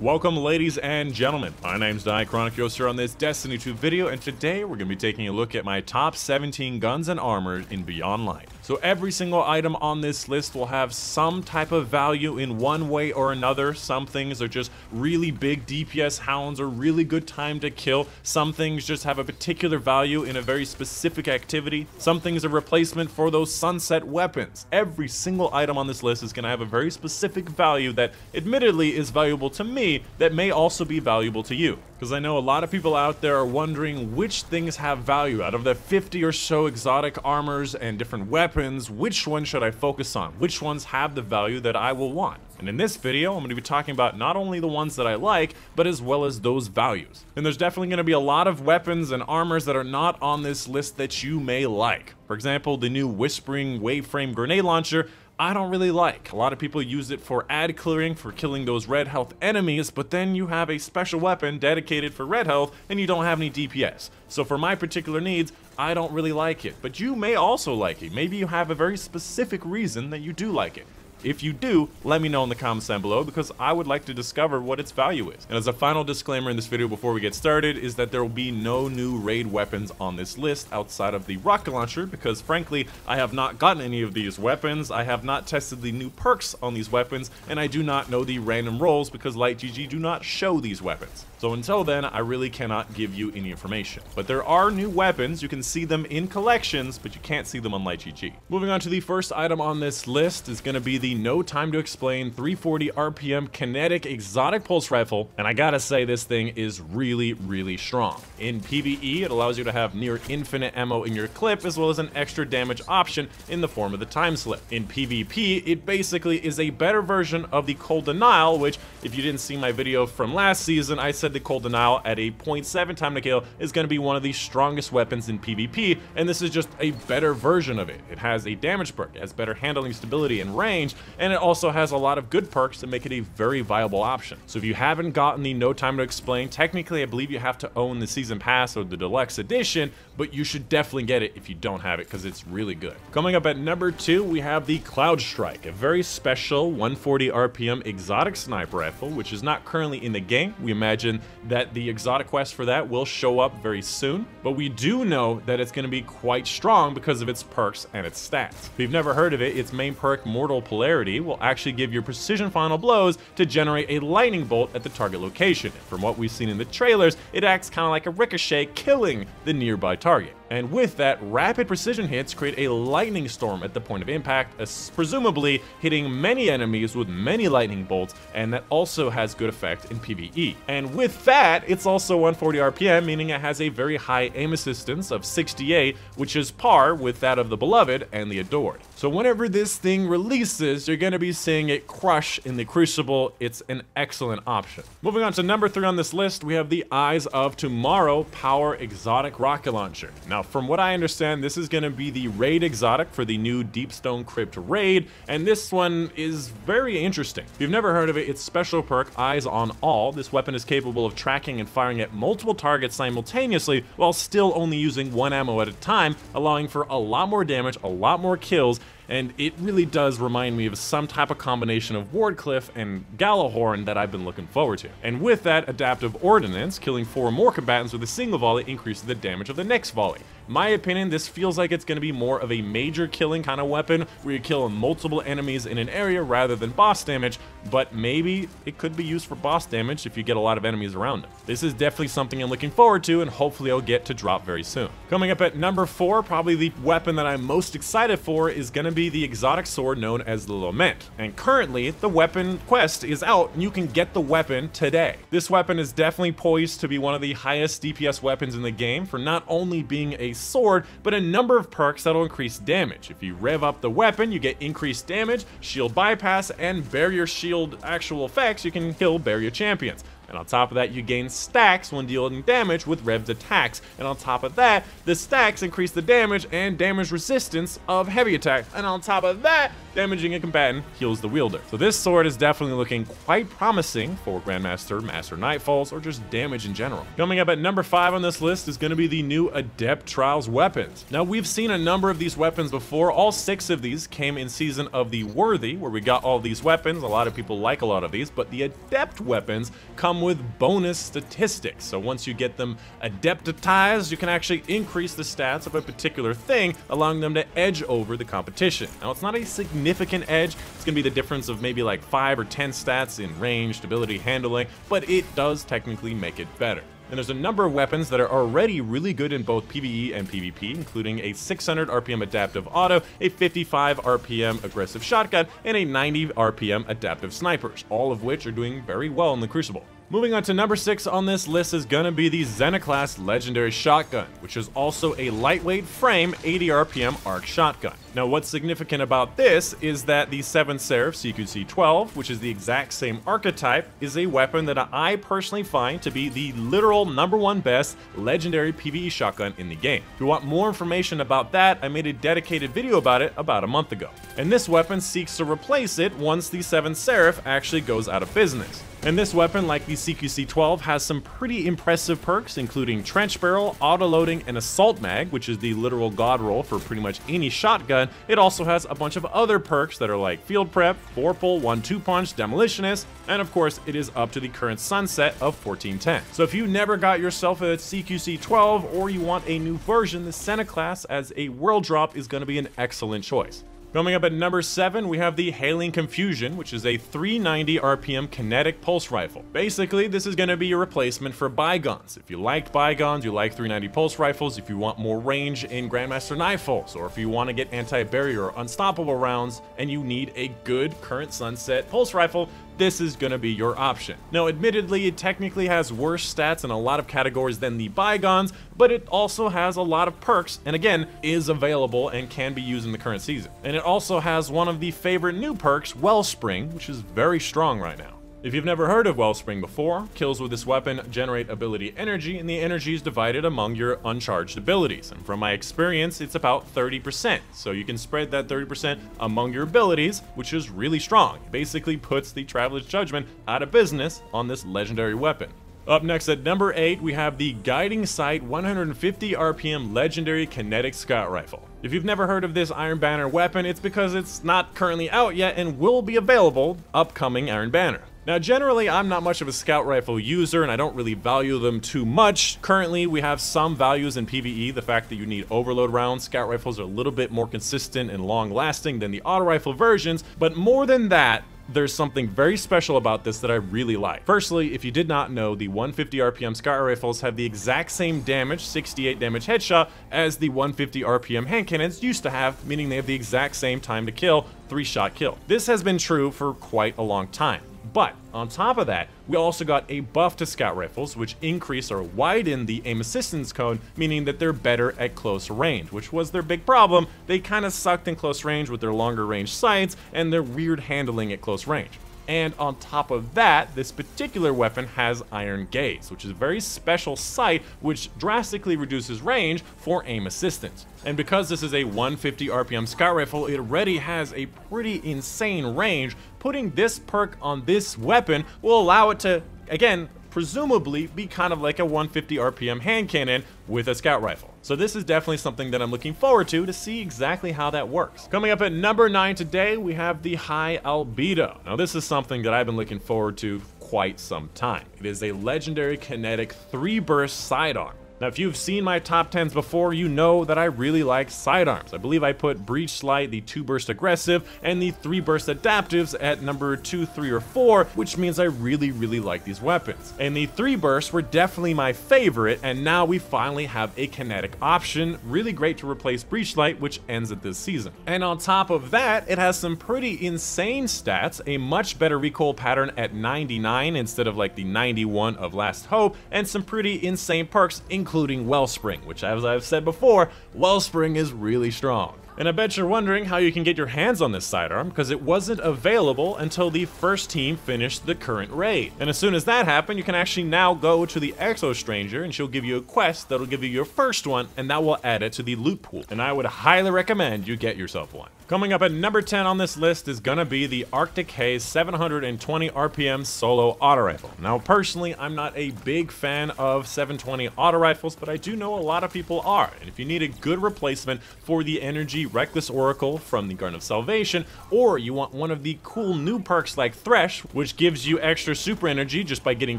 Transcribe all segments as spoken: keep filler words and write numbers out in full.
Welcome, ladies and gentlemen. My name's Dychronic, your sir on this Destiny two video, and today we're going to be taking a look at my top seventeen guns and armor in Beyond Light. So every single item on this list will have some type of value in one way or another. Some things are just really big D P S hounds or really good time to kill. Some things just have a particular value in a very specific activity. Some things are replacement for those sunset weapons. Every single item on this list is going to have a very specific value that admittedly is valuable to me that may also be valuable to you. Because I know a lot of people out there are wondering which things have value out of the fifty or so exotic armors and different weapons. Which one should I focus on? Which ones have the value that I will want? And in this video, I'm going to be talking about not only the ones that I like, but as well as those values. And there's definitely going to be a lot of weapons and armors that are not on this list that you may like. For example, the new Whispering Waveframe grenade launcher, I don't really like. A lot of people use it for ad clearing, for killing those red health enemies, but then you have a special weapon dedicated for red health and you don't have any D P S. So for my particular needs, I don't really like it, but you may also like it. Maybe you have a very specific reason that you do like it. If you do, let me know in the comments down below, because I would like to discover what its value is. And as a final disclaimer in this video before we get started is that there will be no new raid weapons on this list outside of the rocket launcher, because frankly, I have not gotten any of these weapons, I have not tested the new perks on these weapons, and I do not know the random rolls because Light G G do not show these weapons. So until then, I really cannot give you any information. But there are new weapons, you can see them in collections, but you can't see them on Light G G. Moving on to the first item on this list is going to be the No Time to Explain three forty R P M kinetic exotic pulse rifle, and I gotta say this thing is really, really strong. In PvE, it allows you to have near infinite ammo in your clip, as well as an extra damage option in the form of the time slip. In PvP, it basically is a better version of the Cold Denial, which, if you didn't see my video from last season, I said the Cold Denial at a zero point seven time to kill is going to be one of the strongest weapons in PvP, and this is just a better version of it. It has a damage perk, it has better handling, stability, and range, and it also has a lot of good perks that make it a very viable option. So if you haven't gotten the No Time to Explain, technically I believe you have to own the Season Pass or the Deluxe Edition, but you should definitely get it if you don't have it, because it's really good. Coming up at number two, we have the Cloudstrike, a very special one forty R P M exotic sniper rifle, which is not currently in the game. We imagine that the exotic quest for that will show up very soon, but we do know that it's going to be quite strong because of its perks and its stats. If you've never heard of it, its main perk, Mortal Polarity, will actually give your precision final blows to generate a lightning bolt at the target location. And from what we've seen in the trailers, it acts kind of like a ricochet, killing the nearby target. And with that, rapid precision hits create a lightning storm at the point of impact, presumably hitting many enemies with many lightning bolts, and that also has good effect in PvE. And with that, it's also one forty R P M, meaning it has a very high aim assistance of sixty-eight, which is par with that of the Beloved and the Adored. So whenever this thing releases, you're going to be seeing it crush in the Crucible. It's an excellent option. Moving on to number three on this list, we have the Eyes of Tomorrow Power Exotic Rocket Launcher. Now, from what I understand, this is going to be the raid exotic for the new Deepstone Crypt raid, and this one is very interesting. If you've never heard of it, its special perk, Eyes on All, this weapon is capable of tracking and firing at multiple targets simultaneously while still only using one ammo at a time, allowing for a lot more damage, a lot more kills, and it really does remind me of some type of combination of Wardcliff and Gjallarhorn that I've been looking forward to. And with that, Adaptive Ordinance, killing four or more combatants with a single volley increases the damage of the next volley. My opinion, this feels like it's going to be more of a major killing kind of weapon where you kill multiple enemies in an area rather than boss damage, but maybe it could be used for boss damage if you get a lot of enemies around them. This is definitely something I'm looking forward to, and hopefully I'll get to drop very soon. Coming up at number four, probably the weapon that I'm most excited for is going to be the exotic sword known as the Lament, and currently the weapon quest is out and you can get the weapon today. This weapon is definitely poised to be one of the highest D P S weapons in the game for not only being a sword, but a number of perks that'll increase damage. If you rev up the weapon, you get increased damage, shield bypass, and barrier shield actual effects. You can kill barrier champions. And on top of that, you gain stacks when dealing damage with Rev's attacks. And on top of that, the stacks increase the damage and damage resistance of heavy attacks. And on top of that, damaging a combatant heals the wielder. So this sword is definitely looking quite promising for Grandmaster, Master Nightfalls, or just damage in general. Coming up at number five on this list is going to be the new Adept Trials weapons. Now, we've seen a number of these weapons before. All six of these came in Season of the Worthy, where we got all these weapons. A lot of people like a lot of these, but the Adept weapons come with bonus statistics. So once you get them adeptitized, you can actually increase the stats of a particular thing, allowing them to edge over the competition. Now, it's not a significant edge. It's going to be the difference of maybe like five or ten stats in range, stability, handling, but it does technically make it better. And there's a number of weapons that are already really good in both PvE and PvP, including a six hundred R P M adaptive auto, a fifty-five R P M aggressive shotgun, and a ninety R P M adaptive snipers, all of which are doing very well in the Crucible. Moving on to number six on this list is gonna be the Xenoclast Legendary Shotgun, which is also a lightweight frame eighty R P M arc shotgun. Now, what's significant about this is that the Seven Seraph C Q C twelve, which is the exact same archetype, is a weapon that I personally find to be the literal number one best legendary PvE shotgun in the game. If you want more information about that, I made a dedicated video about it about a month ago. And this weapon seeks to replace it once the Seven Seraph actually goes out of business. And this weapon, like the C Q C twelve, has some pretty impressive perks, including Trench Barrel, Autoloading, and Assault Mag, which is the literal god roll for pretty much any shotgun. It also has a bunch of other perks that are like Field Prep, four pull, one two punch, Demolitionist, and of course, it is up to the current sunset of fourteen ten. So if you never got yourself a C Q C twelve or you want a new version, the Xenoclast as a world drop is going to be an excellent choice. Coming up at number seven, we have the Hailing Confusion, which is a three ninety R P M kinetic pulse rifle. Basically, this is going to be your replacement for Bygones. If you liked Bygones, you like three ninety pulse rifles, if you want more range in Grandmaster Nightfalls, or if you want to get anti-barrier or unstoppable rounds, and you need a good current sunset pulse rifle, this is going to be your option. Now, admittedly, it technically has worse stats in a lot of categories than the Bygones, but it also has a lot of perks, and again, is available and can be used in the current season. And it also has one of the favorite new perks, Wellspring, which is very strong right now. If you've never heard of Wellspring before, kills with this weapon generate ability energy, and the energy is divided among your uncharged abilities. And from my experience, it's about thirty percent. So you can spread that thirty percent among your abilities, which is really strong. It basically puts the Traveler's Judgment out of business on this legendary weapon. Up next at number eight, we have the Guiding Sight one fifty R P M Legendary Kinetic Scout Rifle. If you've never heard of this Iron Banner weapon, it's because it's not currently out yet and will be available upcoming Iron Banner. Now, generally, I'm not much of a scout rifle user, and I don't really value them too much. Currently, we have some values in PvE. The fact that you need overload rounds, scout rifles are a little bit more consistent and long-lasting than the auto rifle versions, but more than that, there's something very special about this that I really like. Firstly, if you did not know, the one fifty R P M scout rifles have the exact same damage, sixty-eight damage headshot, as the one fifty R P M hand cannons used to have, meaning they have the exact same time to kill, three-shot kill. This has been true for quite a long time. But on top of that, we also got a buff to scout rifles, which increase or widen the aim assistance cone, meaning that they're better at close range, which was their big problem. They kind of sucked in close range with their longer range sights and their weird handling at close range. And on top of that, this particular weapon has Iron Gaze, which is a very special sight which drastically reduces range for aim assistance. And because this is a one fifty R P M scout rifle, it already has a pretty insane range. Putting this perk on this weapon will allow it to, again, presumably be kind of like a one fifty R P M hand cannon with a scout rifle. So this is definitely something that I'm looking forward to, to see exactly how that works. Coming up at number nine today, we have the High Albedo. Now, this is something that I've been looking forward to quite some time. It is a legendary kinetic three burst sidearm. Now, if you've seen my top tens before, you know that I really like sidearms. I believe I put Breachlight, the two burst aggressive, and the three burst adaptives at number two, three, or four, which means I really, really like these weapons. And the three bursts were definitely my favorite, and now we finally have a kinetic option, really great to replace Breachlight, which ends at this season. And on top of that, it has some pretty insane stats, a much better recoil pattern at ninety-nine instead of like the ninety-one of Last Hope, and some pretty insane perks, including including Wellspring, which, as I've said before, Wellspring is really strong. And I bet you're wondering how you can get your hands on this sidearm, because it wasn't available until the first team finished the current raid. And as soon as that happened, you can actually now go to the Exo Stranger, and she'll give you a quest that'll give you your first one, and that will add it to the loot pool. And I would highly recommend you get yourself one. Coming up at number ten on this list is gonna be the Arctic Haze seven hundred twenty R P M Solo Auto Rifle. Now, personally, I'm not a big fan of seven twenty auto rifles, but I do know a lot of people are. And if you need a good replacement for the Energy Reckless Oracle from the Garden of Salvation, or you want one of the cool new perks like Thresh, which gives you extra super energy just by getting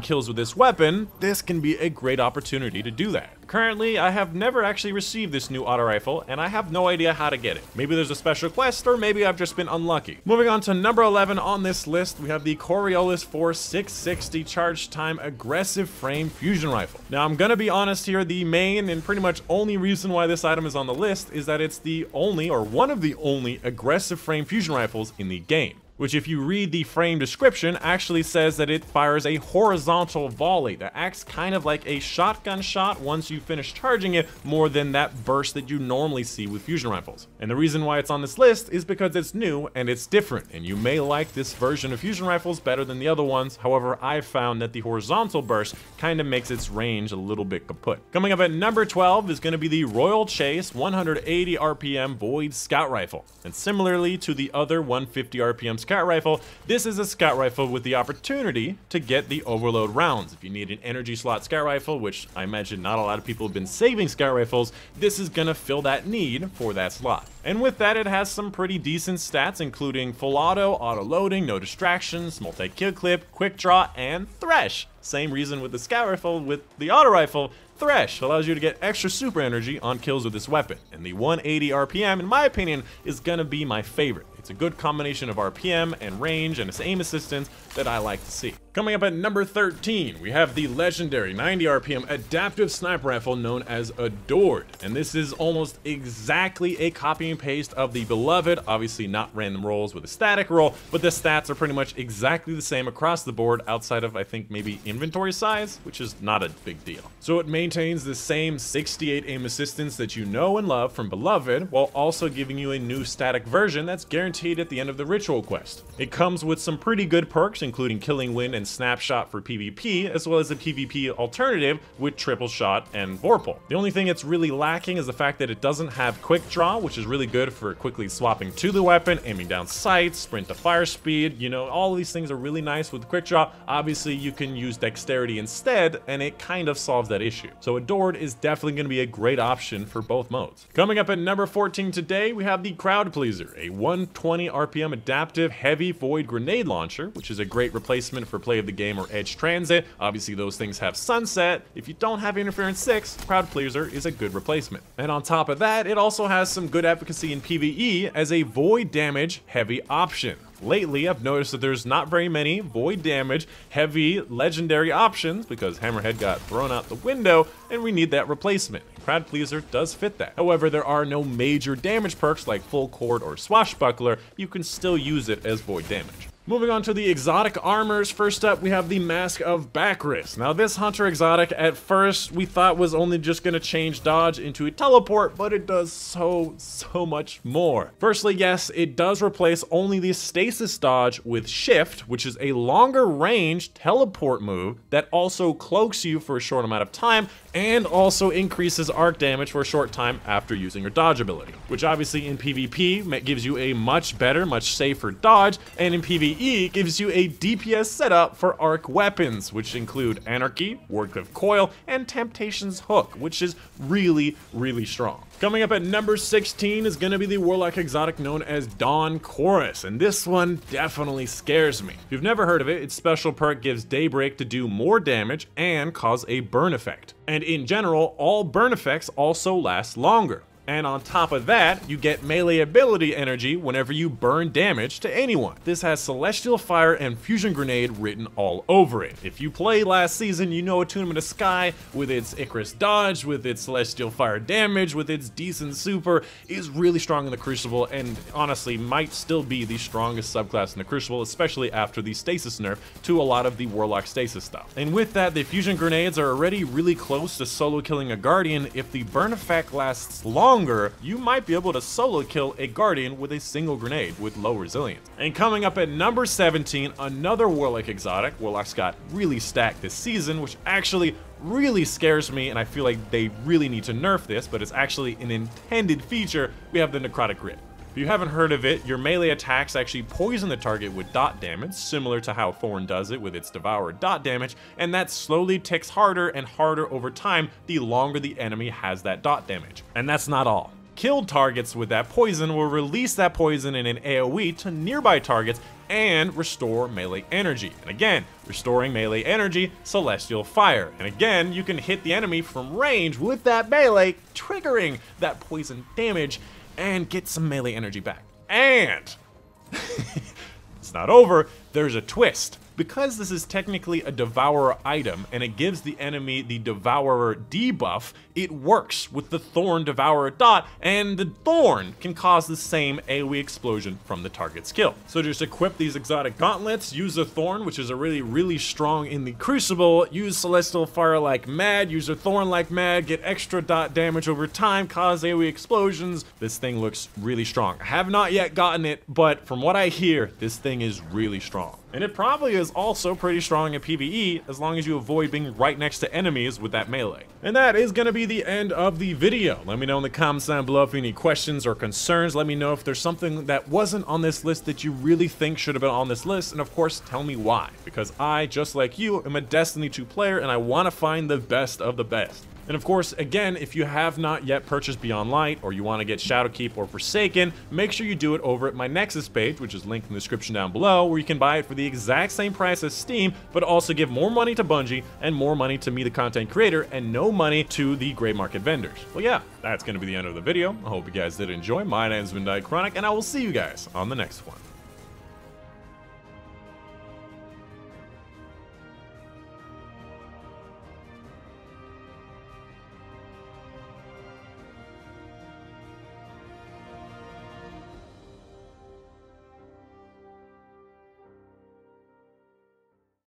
kills with this weapon, this can be a great opportunity to do that. Currently, I have never actually received this new auto rifle, and I have no idea how to get it. Maybe there's a special quest, or maybe I've just been unlucky. Moving on to number eleven on this list, we have the Coriolis four six sixty Charge Time Aggressive Frame Fusion Rifle. Now, I'm gonna be honest here, the main and pretty much only reason why this item is on the list is that it's the only, or one of the only, aggressive frame fusion rifles in the game, which, if you read the frame description, actually says that it fires a horizontal volley that acts kind of like a shotgun shot once you finish charging it, more than that burst that you normally see with fusion rifles. And the reason why it's on this list is because it's new and it's different, and you may like this version of fusion rifles better than the other ones. However, I've found that the horizontal burst kind of makes its range a little bit kaput. Coming up at number twelve is going to be the Royal Chase one eighty R P M Void Scout Rifle. And similarly to the other one fifty R P M Scout Scout Rifle, this is a Scout Rifle with the opportunity to get the overload rounds. If you need an energy slot Scout Rifle, which I imagine not a lot of people have been saving Scout Rifles, this is gonna fill that need for that slot. And with that, it has some pretty decent stats, including full auto, auto loading, no distractions, multi-kill clip, quick draw, and Thresh. Same reason with the Scout Rifle, with the auto rifle, Thresh allows you to get extra super energy on kills with this weapon. And the one eighty R P M, in my opinion, is gonna be my favorite. It's a good combination of R P M and range and its aim assistance that I like to see. Coming up at number thirteen, we have the legendary ninety R P M adaptive sniper rifle known as Adored. And this is almost exactly a copy and paste of the Beloved, obviously not random rolls with a static roll, but the stats are pretty much exactly the same across the board outside of, I think, maybe inventory size, which is not a big deal. So it maintains the same sixty-eight aim assistance that you know and love from Beloved, while also giving you a new static version that's guaranteed at the end of the ritual quest. It comes with some pretty good perks, including Killing Wind and And snapshot for PvP, as well as a PvP alternative with triple shot and vorpal. The only thing it's really lacking is the fact that it doesn't have quick draw, which is really good for quickly swapping to the weapon, aiming down sights, sprint to fire speed. You know, all of these things are really nice with quick draw. Obviously, you can use dexterity instead, and it kind of solves that issue. So Adored is definitely going to be a great option for both modes. Coming up at number fourteen today, we have the Crowd Pleaser, a one twenty R P M adaptive heavy void grenade launcher, which is a great replacement for play of the game or edge transit. Obviously, those things have sunset. If you don't have interference six, Crowd Pleaser is a good replacement. And on top of that, it also has some good efficacy in PvE as a void damage heavy option. Lately, I've noticed that there's not very many void damage heavy legendary options because Hammerhead got thrown out the window and we need that replacement. Crowd Pleaser does fit that. However, there are no major damage perks like Full Cord or Swashbuckler. You can still use it as void damage. Moving on to the exotic armors, first up we have the Mask of Bacchris. Now this Hunter exotic at first we thought was only just going to change dodge into a teleport, but it does so, so much more. Firstly, yes, it does replace only the Stasis dodge with Shift, which is a longer range teleport move that also cloaks you for a short amount of time and also increases arc damage for a short time after using your dodge ability, which obviously in PvP gives you a much better, much safer dodge, and in PvE gives you a D P S setup for arc weapons, which include Anarchy, Wardcliff Coil, and Temptation's Hook, which is really, really strong. Coming up at number sixteen is gonna be the Warlock exotic known as Dawn Chorus, and this one definitely scares me. If you've never heard of it, its special perk gives Daybreak to do more damage and cause a burn effect. And in general, all burn effects also last longer. And on top of that, you get melee ability energy whenever you burn damage to anyone. This has Celestial Fire and Fusion Grenade written all over it. If you play last season, you know Attunement of Sky, with its Icarus dodge, with its Celestial Fire damage, with its decent super, is really strong in the Crucible, and honestly might still be the strongest subclass in the Crucible, especially after the Stasis nerf to a lot of the Warlock Stasis stuff. And with that, the Fusion Grenades are already really close to solo killing a Guardian if the burn effect lasts long longer, you might be able to solo kill a Guardian with a single grenade with low resilience. And coming up at number seventeen, another Warlock exotic. Warlocks got really stacked this season, which actually really scares me, and I feel like they really need to nerf this, but it's actually an intended feature. We have the Necrotic Grid. If you haven't heard of it, your melee attacks actually poison the target with dot damage, similar to how Thorn does it with its Devourer dot damage, and that slowly ticks harder and harder over time the longer the enemy has that dot damage. And that's not all. Killed targets with that poison will release that poison in an AoE to nearby targets and restore melee energy. And again, restoring melee energy, Celestial Fire. And again, you can hit the enemy from range with that melee, triggering that poison damage and get some melee energy back. And it's not over, there's a twist. Because this is technically a Devourer item and it gives the enemy the Devourer debuff, it works with the Thorn Devourer dot, and the Thorn can cause the same AoE explosion from the target's kill. So just equip these exotic gauntlets, use a Thorn, which is a really, really strong in the Crucible, use Celestial Fire like mad, use a Thorn like mad, get extra dot damage over time, cause AoE explosions. This thing looks really strong. I have not yet gotten it, but from what I hear, this thing is really strong. And it probably is also pretty strong in PvE, as long as you avoid being right next to enemies with that melee. And that is going to be the end of the video. Let me know in the comments down below if you have any questions or concerns. Let me know if there's something that wasn't on this list that you really think should have been on this list. And of course, tell me why. Because I, just like you, am a Destiny two player and I want to find the best of the best. And of course, again, if you have not yet purchased Beyond Light or you want to get Shadowkeep or Forsaken, make sure you do it over at my Nexus page, which is linked in the description down below, where you can buy it for the exact same price as Steam, but also give more money to Bungie and more money to me, the content creator, and no money to the gray market vendors. Well, yeah, that's going to be the end of the video. I hope you guys did enjoy. My name's been Dychronic, and I will see you guys on the next one.